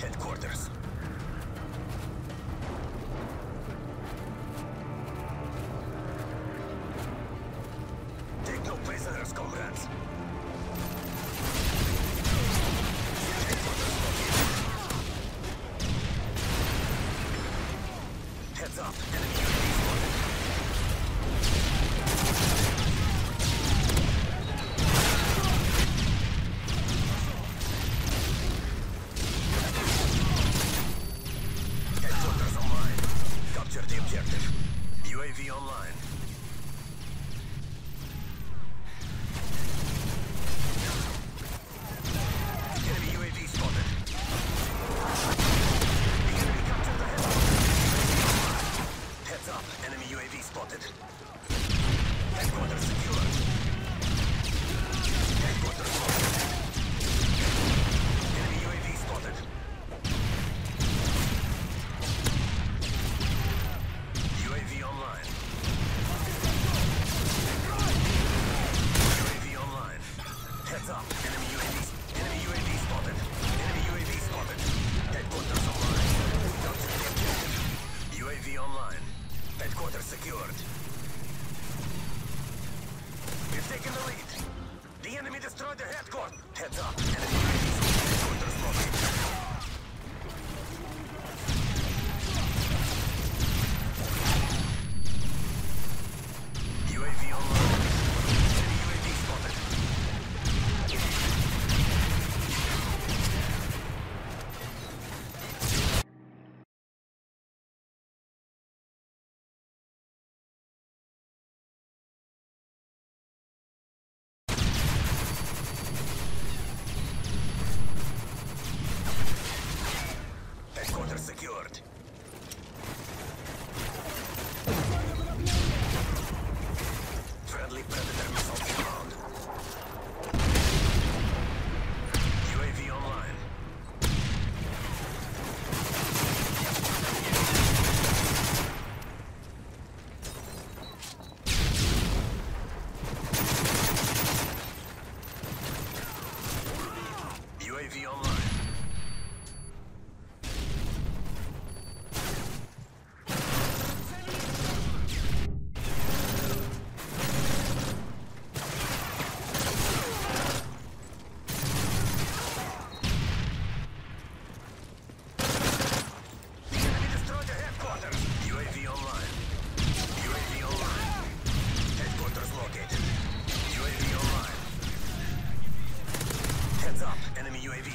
Headquarters. Take no prisoners, comrades. Heads up, enemy units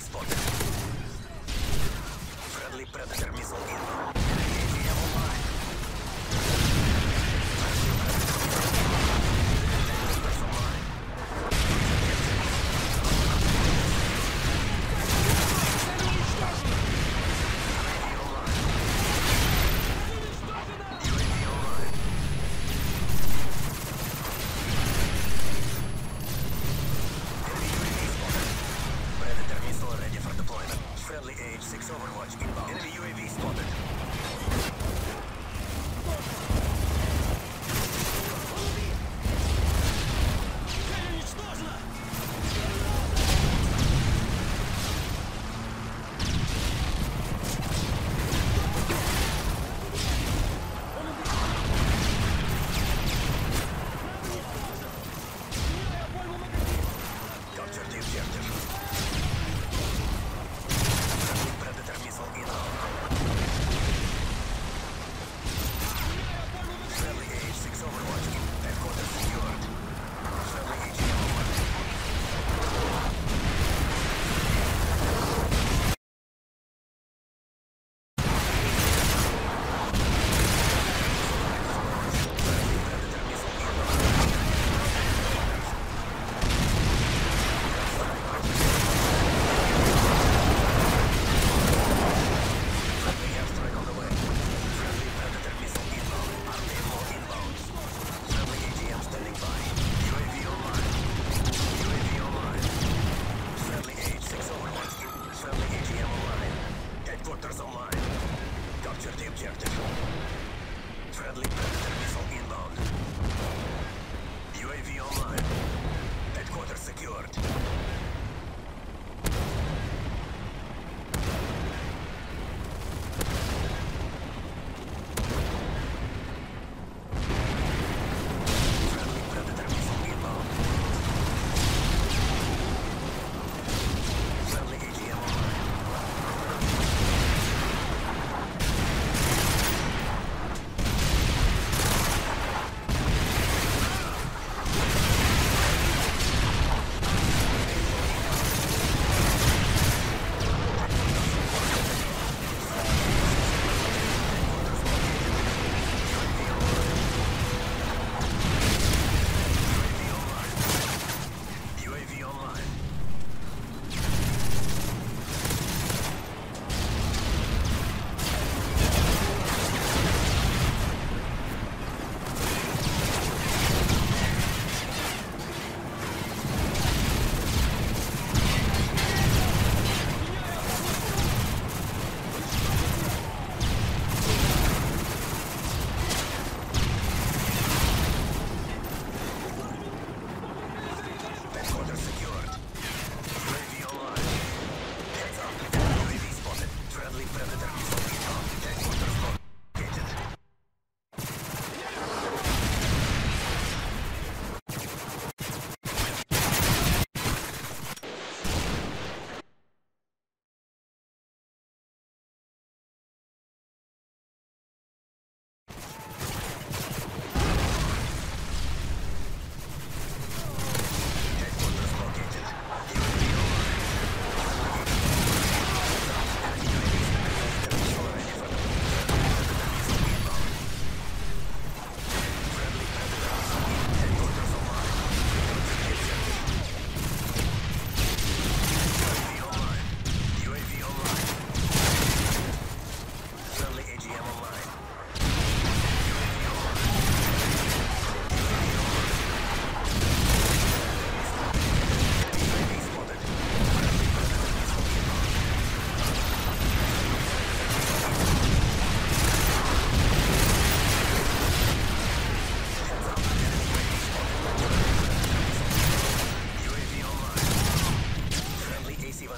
spotted. Predator missile inbound.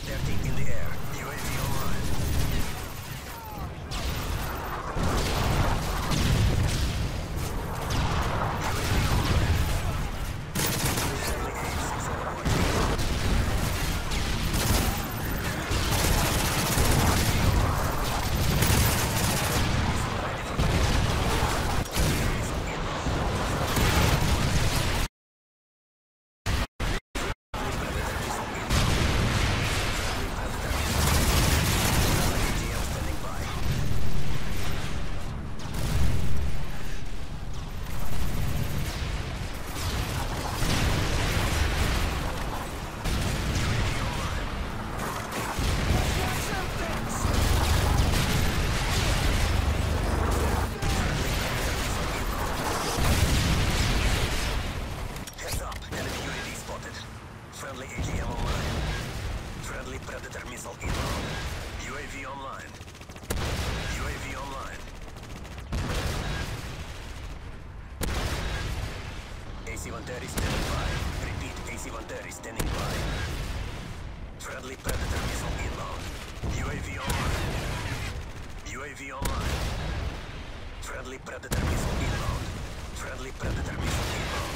13 in the air. UAV online. AC-130 standing by. Repeat, AC-130 standing by. Friendly Predator missile inbound. UAV online. UAV online. Friendly Predator missile inbound. Friendly Predator missile inbound.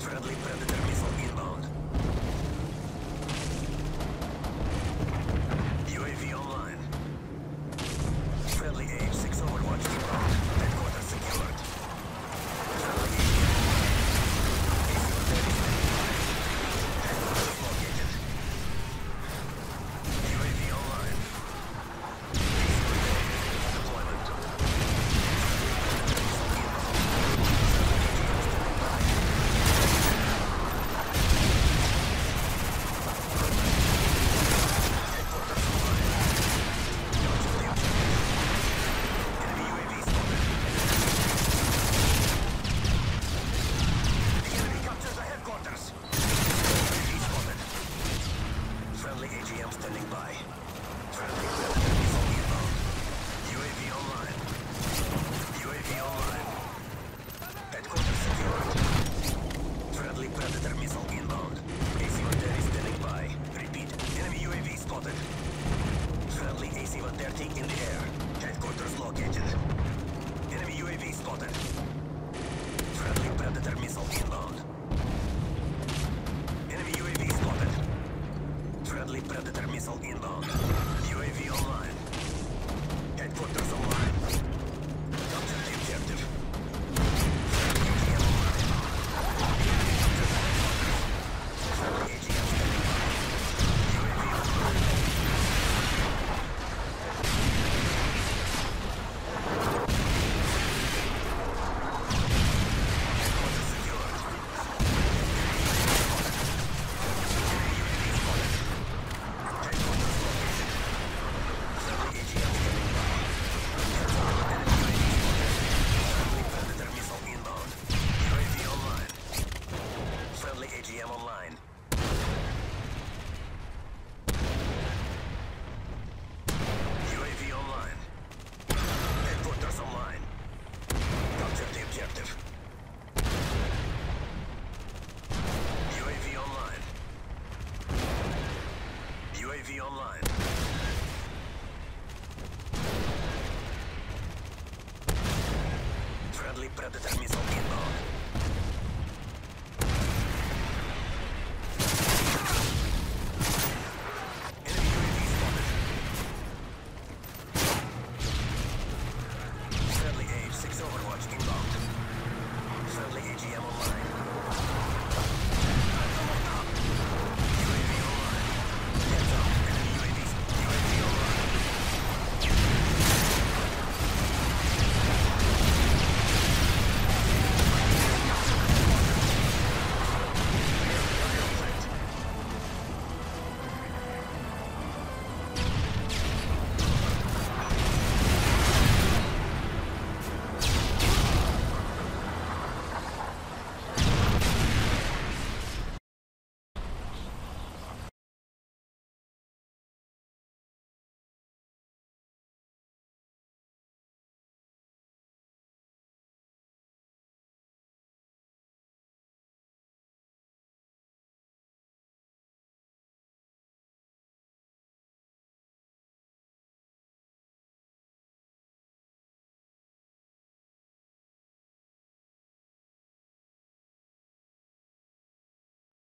Friendly Predator missile inbound.